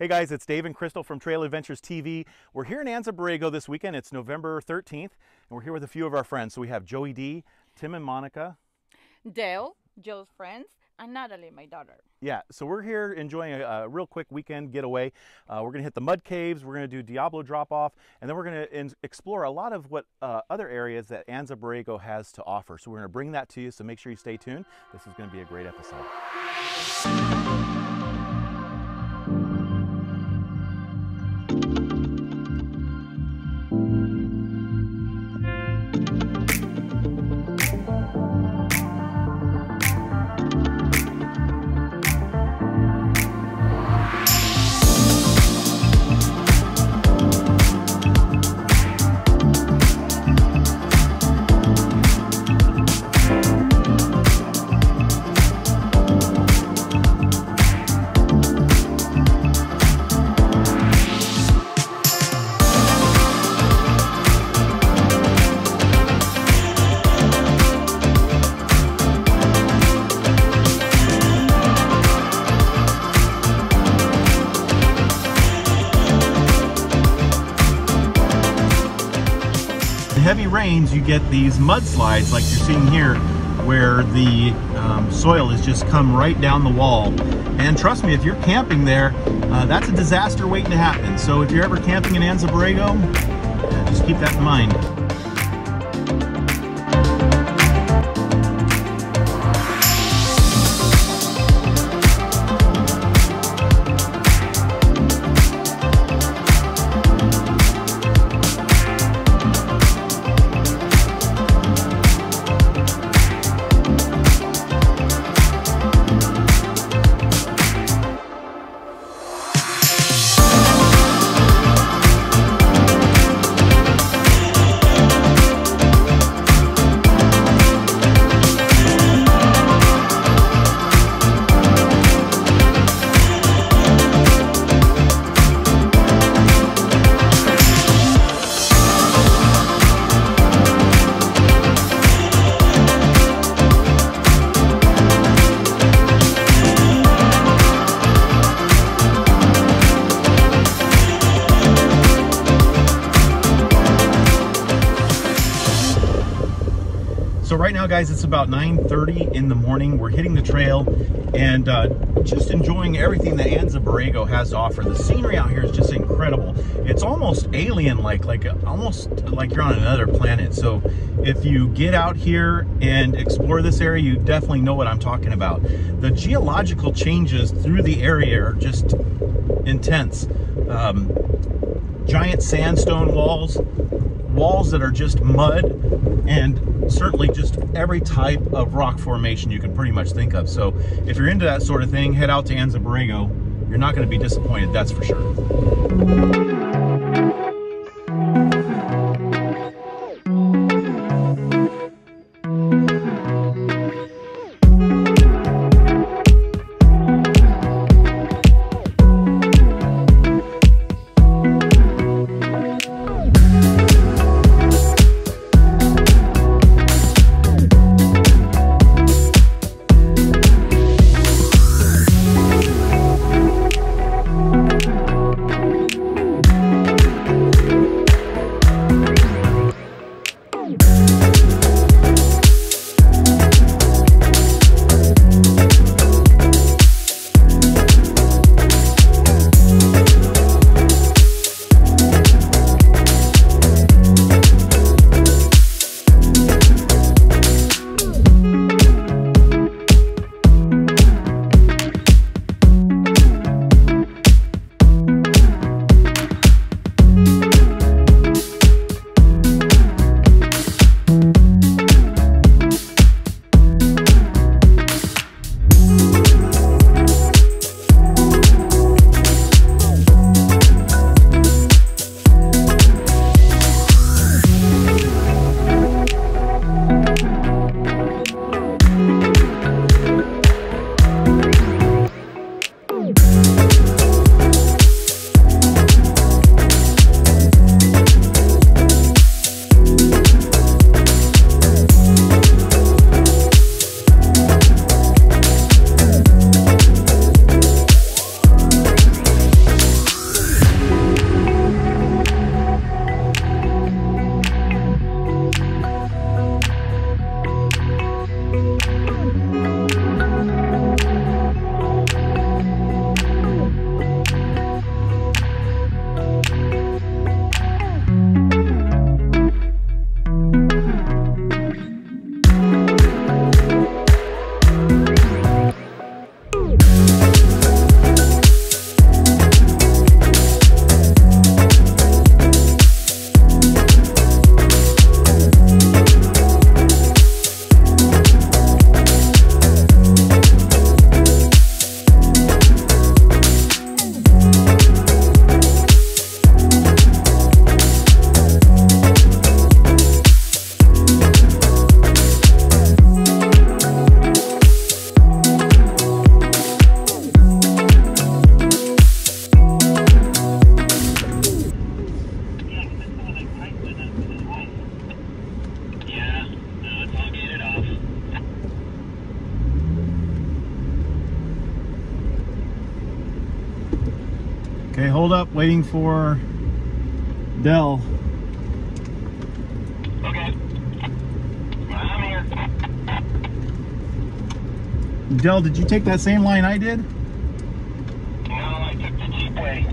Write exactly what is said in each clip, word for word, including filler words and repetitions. Hey guys, it's Dave and Crystal from Trail Adventures T V. We're here in Anza Borrego this weekend. It's November thirteenth, and we're here with a few of our friends. So we have Joey D, Tim and Monica, Dale, Joe's friends, and Natalie, my daughter. Yeah, so we're here enjoying a, a real quick weekend getaway. Uh, we're going to hit the mud caves, we're going to do Diablo drop-off, and then we're going to explore a lot of what uh, other areas that Anza Borrego has to offer. So we're going to bring that to you, so make sure you stay tuned. This is going to be a great episode. Heavy rains, you get these mudslides like you're seeing here, where the um, soil has just come right down the wall. And trust me, if you're camping there, uh, that's a disaster waiting to happen. So if you're ever camping in Anza Borrego, uh, just keep that in mind. Right now, guys, it's about nine thirty in the morning. We're hitting the trail and uh, just enjoying everything that Anza Borrego has to offer. The scenery out here is just incredible. It's almost alien-like, like almost like you're on another planet. So if you get out here and explore this area, you definitely know what I'm talking about. The geological changes through the area are just intense. Um, giant sandstone walls, walls that are just mud, and certainly just every type of rock formation you can pretty much think of. So if you're into that sort of thing, head out to Anza Borrego. You're not going to be disappointed, that's for sure. Okay, hold up, waiting for Dell. Okay. I'm here. Dell, did you take that same line I did? No, I took the cheap way.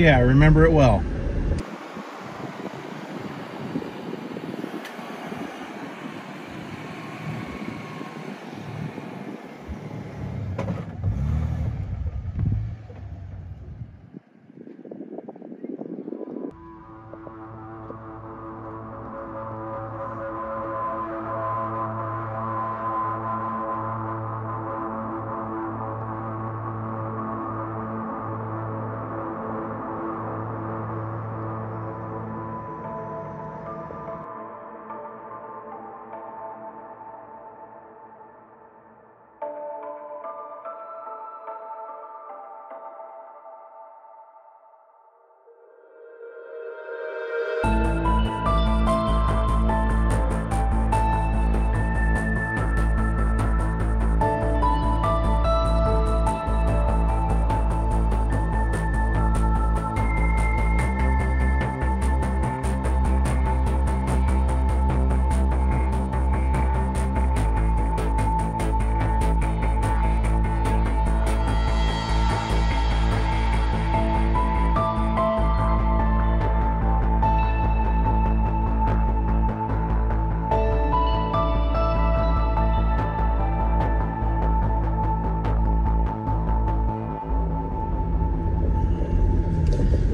yeah, I remember it well.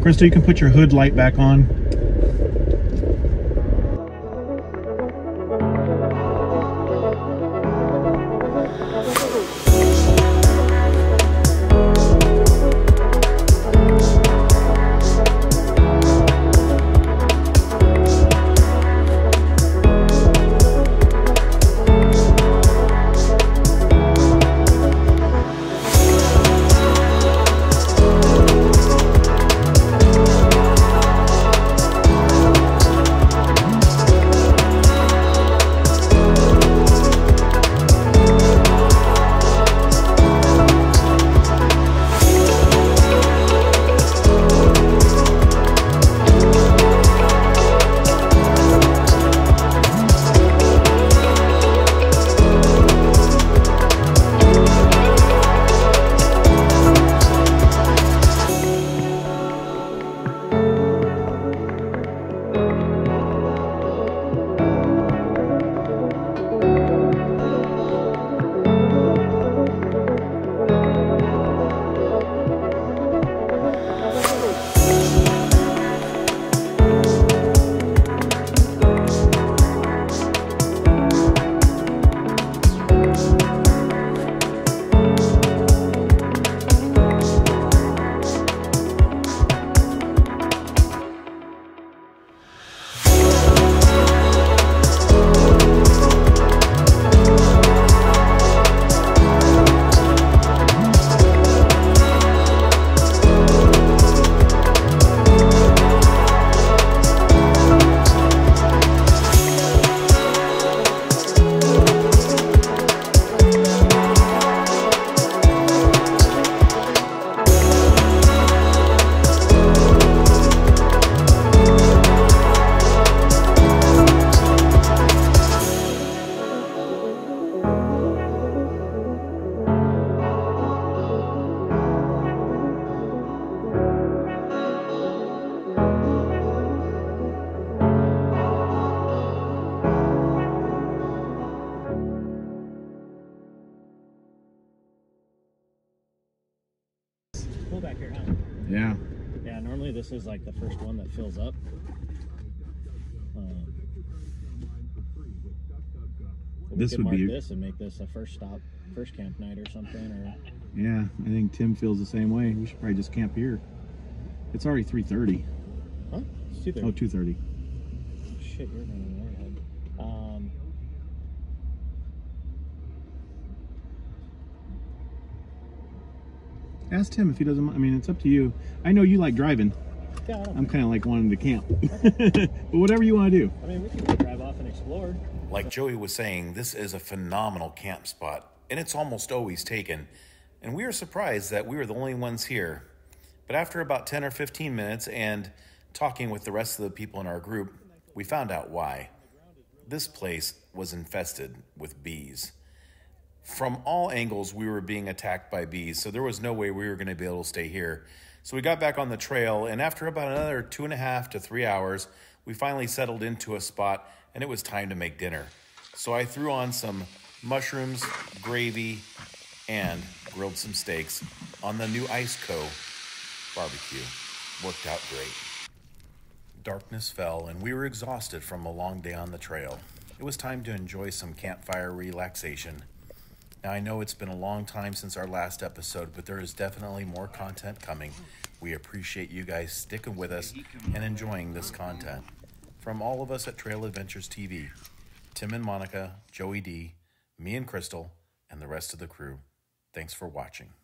Krista, you can put your hood light back on. Pull back here, huh? Yeah. Yeah, normally this is like the first one that fills up. Um, this would mark be this and make this a first stop, first camp night or something. Or yeah, I think Tim feels the same way. We should probably just camp here. It's already three thirty. Huh? It's two thirty. Oh, two thirty. Oh, shit, you're running way ahead. Um, Ask him if he doesn't mind. I mean, it's up to you. I know you like driving. Yeah, I don't I'm kind of like wanting to camp. But whatever you want to do. I mean, we can drive off and explore. Like Joey was saying, this is a phenomenal camp spot, and it's almost always taken. And we were surprised that we were the only ones here. But after about ten or fifteen minutes and talking with the rest of the people in our group, we found out why. This place was infested with bees. From all angles, we were being attacked by bees, so there was no way we were going to be able to stay here. So we got back on the trail, and after about another two and a half to three hours, we finally settled into a spot, and it was time to make dinner. So I threw on some mushrooms, gravy, and grilled some steaks on the new Ice Co. barbecue. Worked out great. Darkness fell, and we were exhausted from a long day on the trail. It was time to enjoy some campfire relaxation. Now, I know it's been a long time since our last episode, but there is definitely more content coming. We appreciate you guys sticking with us and enjoying this content. From all of us at Trail Adventures T V, Tim and Monica, Joey D, me and Crystal, and the rest of the crew, thanks for watching.